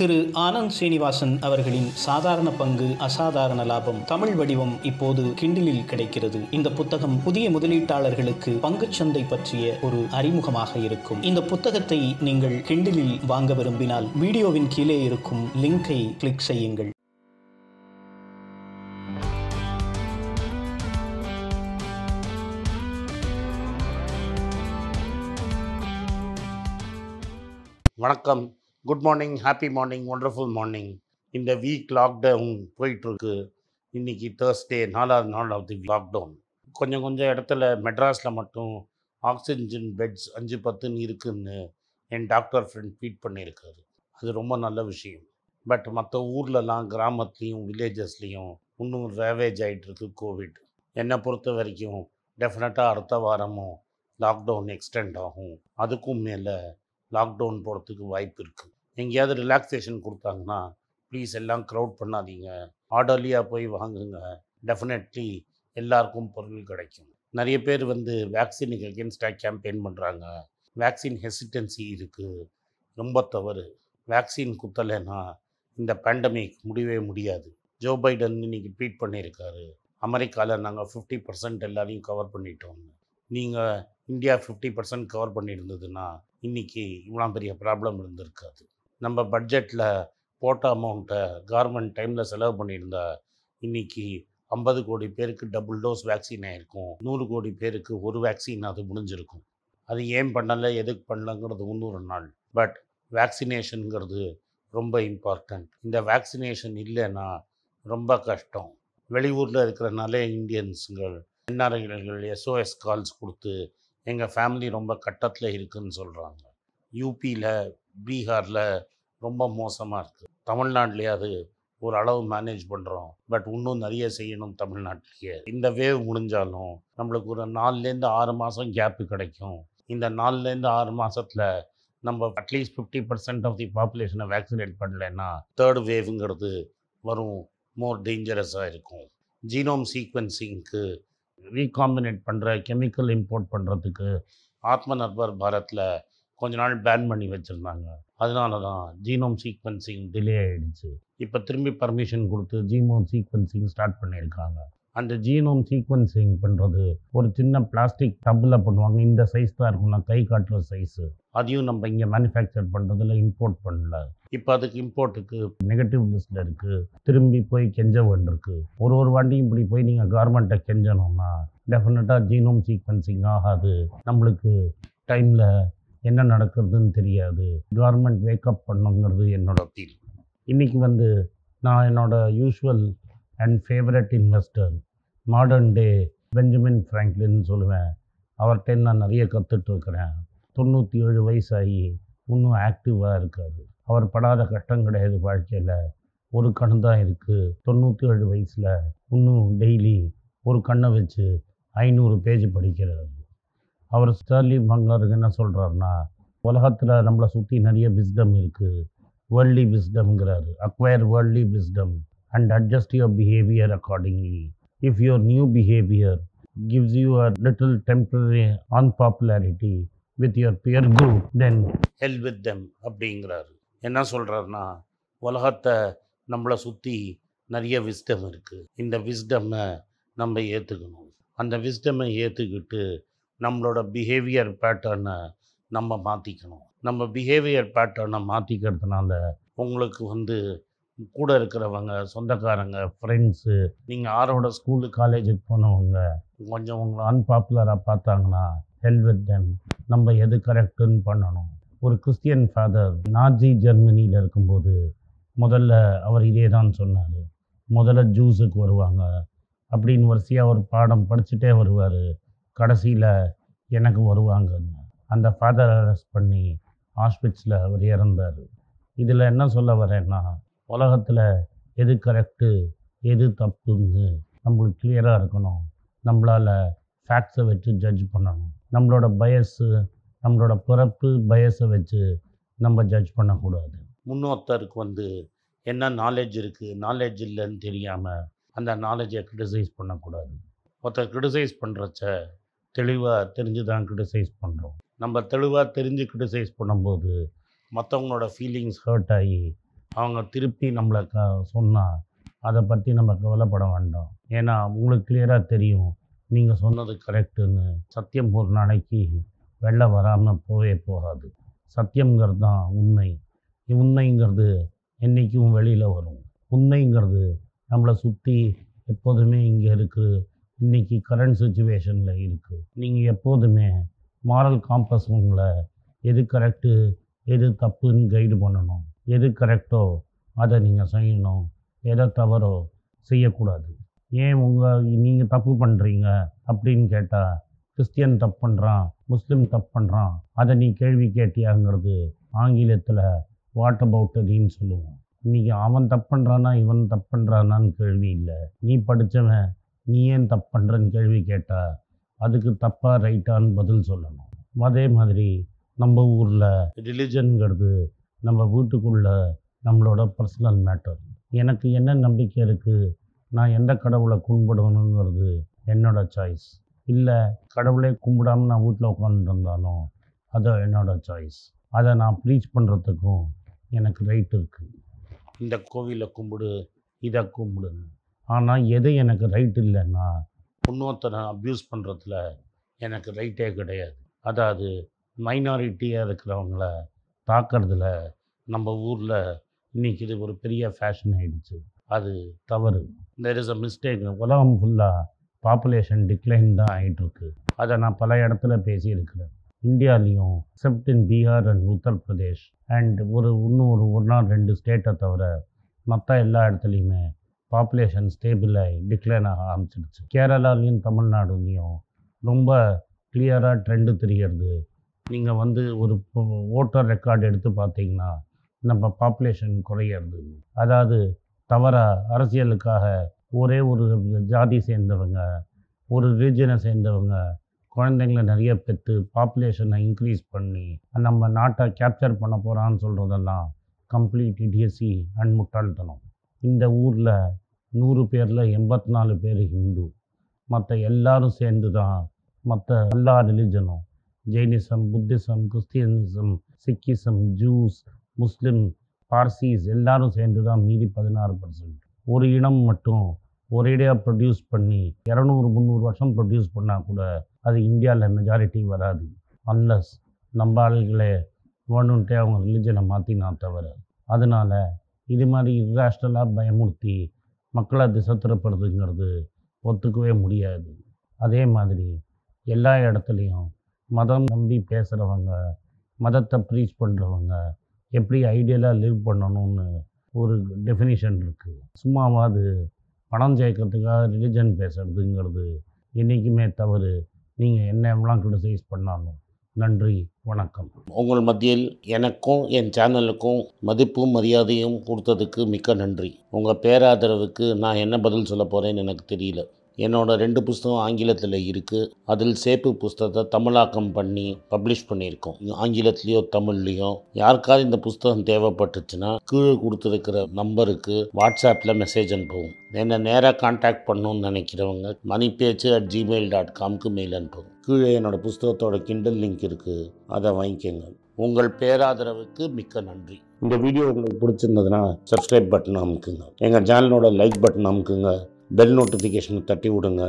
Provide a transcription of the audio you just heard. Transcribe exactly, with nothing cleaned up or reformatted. திரு ஆனந்த் ஸ்ரீனிவாசன் அவர்களின் சாதாரண பங்கு அசாதாரண லாபம் தமிழ் வடிவம் இப்போது கிண்டிலில் கிடைக்கிறது. இந்த புத்தகம் புதிய முதலீட்டாளர்களுக்கு பங்குச்சந்தை பற்றிய ஒரு அறிமுகமாக இருக்கும். இந்த புத்தகத்தை நீங்கள் கிண்டிலில் வாங்க விரும்பினால் வீடியோவின் கீழே இருக்கும் லிங்கை கிளிக் செய்யுங்கள். வணக்கம், good morning, happy morning, wonderful morning. இந்த வீக் லாக்டவுன் போயிட்டுருக்கு. இன்றைக்கி தேர்ஸ்டே, நாலாவது நாள் ஆஃப் தி லாக்டவுன். கொஞ்சம் கொஞ்சம் இடத்துல மெட்ராஸில் மட்டும் ஆக்சிஜன் பெட்ஸ் அஞ்சு பத்துன்னு இருக்குதுன்னு என் டாக்டர் ஃப்ரெண்ட் ட்வீட் பண்ணியிருக்காரு. அது ரொம்ப நல்ல விஷயம். பட் மற்ற ஊர்லலாம், கிராமத்துலேயும் வில்லேஜஸ்லேயும் இன்னும் ரேவேஜ் ஆகிட்டுருக்கு கோவிட். என்னை பொறுத்த வரைக்கும் டெஃபினட்டாக அடுத்த வாரமும் லாக்டவுன் எக்ஸ்டெண்ட் ஆகும். அதுக்கும் மேலே லாக்டவுன் போகிறதுக்கு வாய்ப்பு இருக்குது. எங்கேயாவது ரிலாக்ஸேஷன் கொடுத்தாங்கன்னா ப்ளீஸ் எல்லாம் க்ரௌட் பண்ணாதீங்க, ஆர்டர்லியாக போய் வாங்குங்க. டெஃபினெட்லி எல்லாருக்கும் பொருள் கிடைக்கும். நிறைய பேர் வந்து வேக்சினுக்கு அகென்ஸ்டாக கேம்பெயின் பண்ணுறாங்க. வேக்சின் ஹெசிடென்சி இருக்குது, ரொம்ப தவறு. வேக்சின் குத்தலைன்னா இந்த பேண்டமிக் முடியவே முடியாது. ஜோ பைடன் இன்றைக்கி ட்வீட் பண்ணியிருக்காரு, அமெரிக்காவில் நாங்கள் ஃபிஃப்டி பர்சன்ட் எல்லாரையும் கவர் பண்ணிட்டோம். நீங்கள் இந்தியா ஃபிஃப்டி பர்சன்ட் கவர் பண்ணியிருந்ததுன்னா இன்றைக்கி இவ்வளோ பெரிய ப்ராப்ளம் இருந்திருக்காது. நம்ம பட்ஜெட்டில் போட்ட அமௌண்ட்டை கவர்மெண்ட் டைமில் செலவு பண்ணியிருந்தா இன்றைக்கி ஐம்பது கோடி பேருக்கு டபுள் டோஸ் வேக்சின் ஆகிருக்கும், நூறு கோடி பேருக்கு ஒரு வேக்சின் அது முடிஞ்சிருக்கும். அது ஏன் பண்ணலை, எதுக்கு பண்ணலங்கிறது இன்னொரு நாள். பட் வேக்சினேஷனுங்கிறது ரொம்ப இம்பார்ட்டண்ட். இந்த வேக்சினேஷன் இல்லைன்னா ரொம்ப கஷ்டம். வெளியூரில் இருக்கிறனால இந்தியன்ஸுங்கள், என்ஆர்ஐகள் எஸ்ஓஎஸ் கால்ஸ் கொடுத்து எங்கள் ஃபேமிலி ரொம்ப கட்டத்தில் இருக்குதுன்னு சொல்கிறாங்க. யூபியில், பீகாரில் ரொம்ப மோசமாக இருக்குது. தமிழ்நாட்டிலேயே அது ஒரு அளவு மேனேஜ் பண்ணுறோம், பட் இன்னும் நிறைய செய்யணும் தமிழ்நாட்டிலேயே. இந்த வேவ் முடிஞ்சாலும் நம்மளுக்கு ஒரு நாலுலேருந்து ஆறு மாதம் கேப்பு கிடைக்கும். இந்த நாலுலேருந்து ஆறு மாதத்தில் நம்ம at least fifty percent of the பாப்புலேஷனை வேக்சினேட் பண்ணலைன்னா தேர்ட் வேவுங்கிறது வரும், மோர் டேஞ்சரஸாக இருக்கும். ஜீனோம் சீக்வன்சிங்க்கு ரீகாம்பினேட் பண்ணுற கெமிக்கல் இம்போர்ட் பண்ணுறதுக்கு ஆத்ம நிர்பர் பாரத்தில் கொஞ்ச நாள் பேன் பண்ணி வச்சுருந்தாங்க. அதனால தான் ஜீனோம் சீக்வன்சிங் டிலே ஆகிடுச்சு. இப்போ திரும்பி பர்மிஷன் கொடுத்து ஜீனோம் சீக்வன்சிங் ஸ்டார்ட் பண்ணியிருக்காங்க. அந்த ஜீனோம் சீக்வன்சிங் பண்ணுறது ஒரு சின்ன பிளாஸ்டிக் டப்பில் பண்ணுவாங்க. இந்த சைஸ் தான் இருக்கும், நான் கை காட்டுற சைஸு. அதையும் நம்ம இங்கே மேனுஃபேக்சர் பண்ணுறதுல இம்போர்ட் பண்ணல. இப்போ அதுக்கு இம்போர்ட்டுக்கு நெகட்டிவ் லிஸ்ட்டில் இருக்குது, திரும்பி போய் கெஞ்ச வேண்டியிருக்கு. ஒரு ஒரு வாண்டியும் இப்படி போய் நீங்கள் கவர்மெண்ட்டை கெஞ்சணும்னா டெஃபினட்டாக ஜீனோம் சீக்வன்சிங் ஆகாது. நம்மளுக்கு டைமில் என்ன நடக்கிறதுன்னு தெரியாது. கவர்மெண்ட் வேக்கப் பண்ணுங்கிறது என்னோட ஃபீல். இன்றைக்கி வந்து நான் என்னோடய usual and favourite investor, modern day Benjamin ஃப்ராங்க்லின்னு சொல்லுவேன், அவர்கிட்ட நான் நிறைய கற்றுட்ருக்கிறேன். தொண்ணூற்றி ஏழு வயசாகி இன்னும் ஆக்டிவாக இருக்கார். அவர் படாத கஷ்டம் கிடையாது வாழ்க்கையில். ஒரு கண் தான் இருக்குது. தொண்ணூற்றி ஏழு வயசில் இன்னும் டெய்லி ஒரு கண்ணை வச்சு ஐநூறு பேஜ் படிக்கிறார். அவர் ஸ்டார்லி பங்காருக்கு என்ன சொல்கிறாருன்னா, உலகத்தில் நம்மளை சுற்றி நிறைய விஸ்டம் இருக்குது, வேர்ல்ட்லி விஸ்டம்ங்கிறாரு. Acquire worldly wisdom and adjust your behaviour accordingly. If your new behaviour gives you a little temporary unpopularity with your peer group then hell with them அப்படிங்கிறாரு. என்ன சொல்கிறாருன்னா, உலகத்தை நம்மளை சுற்றி நிறைய விஸ்டம் இருக்குது. இந்த விஸ்டம்மை நம்ம ஏற்றுக்கணும். அந்த விஸ்டம்மை ஏற்றுக்கிட்டு நம்மளோட பிஹேவியர் பேட்டர்னை நம்ம மாற்றிக்கணும். நம்ம பிஹேவியர் பேட்டர்னை மாற்றிக்கிறதுனால உங்களுக்கு வந்து கூட இருக்கிறவங்க, சொந்தக்காரங்க, ஃப்ரெண்ட்ஸு, நீங்கள் ஆரோட ஸ்கூலு காலேஜுக்கு போனவங்க கொஞ்சம் உங்களை அன்பாப்புலராக பார்த்தாங்கன்னா ஹெல் வித் தெம், நம்ம எது கரெக்டுன்னு பண்ணணும். ஒரு கிறிஸ்டியன் ஃபாதர் நாஜி ஜெர்மனியில் இருக்கும்போது முதல்ல அவர் இதே தான் சொன்னார். முதல்ல ஜூஸுக்கு வருவாங்க அப்படின்னு வரிசையாக ஒரு பாடம் படிச்சுட்டே வருவார், கடைசியில் எனக்கு வருவாங்கன்னு. அந்த ஃபாதரை அரெஸ்ட் பண்ணி ஆஸ்பிட்ஸில் அவர் இறந்தார். இதில் என்ன சொல்ல வரேன்னா, உலகத்தில் எது கரெக்டு எது தப்புன்னு நம்மளுக்கு கிளியராக இருக்கணும். நம்மளால் ஃபேக்ட்ஸை வச்சு ஜட்ஜ் பண்ணணும். நம்மளோட பயஸு, நம்மளோட பிறப்பு பயஸை வச்சு நம்ம ஜட்ஜ் பண்ணக்கூடாது. முன்னோத்தருக்கு வந்து என்ன நாலேஜ் இருக்குது, நாலேஜ் இல்லைன்னு தெரியாமல் அந்த நாலேஜை க்ரிட்டிசைஸ் பண்ணக்கூடாது. ஒருத்தர் க்ரிட்டிசைஸ் பண்ணுறச்ச தெளிவாக தெரிஞ்சு தான் க்ரிட்டிசைஸ் பண்ணுறோம். நம்ம தெளிவாக தெரிஞ்சு க்ரிட்டிசைஸ் பண்ணும்போது மற்றவங்களோட ஃபீலிங்ஸ் ஹர்ட் ஆகி அவங்க திருப்பி நம்மளை க சொன்னால் அதை பற்றி நம்ம கவலைப்பட வேண்டாம். ஏன்னா உங்களுக்கு கிளியராக தெரியும் நீங்கள் சொன்னது கரெக்டுன்னு. சத்தியம் ஒரு நாளைக்கு வெளில வராமல் போவே போகாது. சத்தியங்கிறது தான் உண்மை. உண்மைங்கிறது என்றைக்கும் வெளியில் வரும். உண்மைங்கிறது நம்மளை சுற்றி எப்போதுமே இங்கே இருக்குது. இன்றைக்கி கரண்ட் சுச்சுவேஷனில் இருக்குது. நீங்கள் எப்போதுமே மாரல் காம்பஸ் உங்களை எது கரெக்டு எது தப்புன்னு கைடு பண்ணணும். எது கரெக்டோ அதை நீங்கள் செய்யணும். எதை தவறோ செய்யக்கூடாது. ஏன் உங்கள் நீங்கள் தப்பு பண்ணுறீங்க அப்படின்னு கேட்டால் கிறிஸ்டியன் தப்பு பண்ணுறான், முஸ்லீம் தப்பு பண்ணுறான், அதை நீ கேள்வி கேட்டியாங்கிறது ஆங்கிலத்தில் வாட் அபவுட் அதுன்னு சொல்லுவோம். இன்றைக்கி அவன் தப்பு பண்ணுறானா இவன் தப்பு பண்ணுறானான்னு கேள்வி இல்லை. நீ படித்தவன் நீ ஏன் தப்பு பண்ணுறன்னு கேள்வி கேட்டால் அதுக்கு தப்பாக ரைட்டான்னு பதில் சொல்லணும். அதே மாதிரி நம்ம ஊரில் ரிலிஜனுங்கிறது நம்ம வீட்டுக்குள்ளே நம்மளோட பர்சனல் மேட்டர். எனக்கு என்ன நம்பிக்கை இருக்குது, நான் எந்த கடவுளை கும்பிடணுங்கிறது என்னோடய சாய்ஸ். இல்லை கடவுளே கும்பிடாமல் நான் வீட்டில் உட்காந்துருந்தாலும் அது என்னோடய சாய்ஸ். அதை நான் ப்ரீச் பண்ணுறதுக்கும் எனக்கு ரைட் இருக்குது. இந்த கோவிலை கும்பிடு, இதை கும்பிடுன்னு. ஆனால் எது எனக்கு ரைட் இல்லைன்னா இன்னொருத்தனை அப்யூஸ் பண்ணுறதுல எனக்கு ரைட்டே கிடையாது. அதாவது மைனாரிட்டியாக இருக்கிறவங்கள தாக்கிறதுல நம்ம ஊரில் இன்றைக்கி இது ஒரு பெரிய ஃபேஷன் ஆகிடுச்சு. அது தவறு. There is a mistake. உலகம் ஃபுல்லாக பாப்புலேஷன் டிக்ளைன் தான் ஆகிட்டுருக்கு. அதை நான் பல இடத்துல பேசியிருக்கிறேன். இந்தியாவிலையும் except in Bihar and Uttar Pradesh and ஒரு இன்னும் ஒரு ஒரு நாள் ரெண்டு ஸ்டேட்டை தவிர மற்ற எல்லா இடத்துலையுமே பாப்புலேஷன் ஸ்டேபிளாகி டிக்ளைன் ஆக ஆரம்பிச்சிடுச்சு. கேரளாலையும் தமிழ்நாடுலேயும் ரொம்ப கிளியராக ட்ரெண்டு தெரியறது. நீங்கள் வந்து ஒரு ஓட்டர் ரெக்கார்டு எடுத்து பார்த்தீங்கன்னா நம்ம பாப்புலேஷன் குறையிறது. அதாவது தவறாக அரசியலுக்காக ஒரே ஒரு ஜாதி சேர்ந்தவங்க, ஒரு ரிலிஜனை சேர்ந்தவங்க குழந்தைங்கள நிறைய பெற்று பாப்புலேஷனை இன்க்ரீஸ் பண்ணி நம்ம நாட்டை கேப்சர் பண்ண போகிறான்னு சொல்கிறதெல்லாம் கம்ப்ளீட் இடியசி அண்ட் முட்டாள்தனம். இந்த ஊரில் நூறு பேரில் எண்பத்தி நாலு பேர் ஹிந்து. மற்ற எல்லாரும் சேர்ந்து தான் மற்ற எல்லா ரிலிஜனும் Jainism, Buddhism, Christianism, Sikhism, Jews, Muslim, Parsis எல்லாரும் சேர்ந்து தான் மீதி பதினாறு பர்சன்ட். ஒரு இனம் மட்டும் ஒரேடியாக ப்ரொடியூஸ் பண்ணி இரநூறு முந்நூறு வருஷம் ப்ரொடியூஸ் பண்ணால் கூட அது இந்தியாவில் மெஜாரிட்டி வராது. அன்லஸ் நம்ம ஆளுகளே வேணுன்ட்டே அவங்க ரிலிஜனை மாற்றினா தவிர. அதனால் இது மாதிரி இர்ராஷ்டலாக பயமுறுத்தி மக்களை திசை திருப்புறதுங்கிறது ஒத்துக்கவே முடியாது. அதே மாதிரி எல்லா இடத்துலையும் மதம் நம்பி பேசுகிறவங்க, மதத்தை ப்ரீச் பண்ணுறவங்க எப்படி ஐடியலாக லிவ் பண்ணணும்னு ஒரு டெஃபினிஷன் இருக்குது. சும்மாவாது பணம் சேர்க்கறதுக்காக ரிலிஜன் பேசுகிறதுங்கிறது என்றைக்குமே தவறு. நீங்கள் என்ன எவ்வளோ கிரிட்டிசைஸ் பண்ணாலும். நன்றி, வணக்கம். உங்கள் மத்தியில் எனக்கும் என் சேனலுக்கும் மதிப்பும் மரியாதையும் கொடுத்ததுக்கு மிக்க நன்றி. உங்கள் பேராதரவுக்கு நான் என்ன பதில் சொல்ல போகிறேன்னு எனக்கு தெரியல. என்னோடய ரெண்டு புஸ்தகம் ஆங்கிலத்தில் இருக்குது. அதில் சேப்பு புஸ்தகத்தை தமிழாக்கம் பண்ணி பப்ளிஷ் பண்ணியிருக்கோம் ஆங்கிலத்துலேயோ தமிழ்லேயோ. யாருக்காவது இந்த புஸ்தகம் தேவைப்பட்டுச்சுன்னா கீழே கொடுத்துருக்கிற நம்பருக்கு வாட்ஸ்அப்பில் மெசேஜ் அனுப்புவோம். என்னை நேராக கான்டாக்ட் பண்ணணும்னு நினைக்கிறவங்க மணி பேச்சு அட் ஜிமெயில் டாட் காம்க்கு மெயில் அனுப்புவோம். கீழே என்னோடய புஸ்தகத்தோட கிண்டல் லிங்க் இருக்குது, அதை வாங்கிக்கோங்க. உங்கள் பேராதரவுக்கு மிக்க நன்றி. இந்த வீடியோ உங்களுக்கு பிடிச்சிருந்ததுன்னா சப்ஸ்கிரைப் பட்டன் அமுக்குங்க. எங்கள் சேனலோட லைக் பட்டன் அமுக்குங்க. பெல் நோட்டிஃபிகேஷனை தட்டி விடுங்க.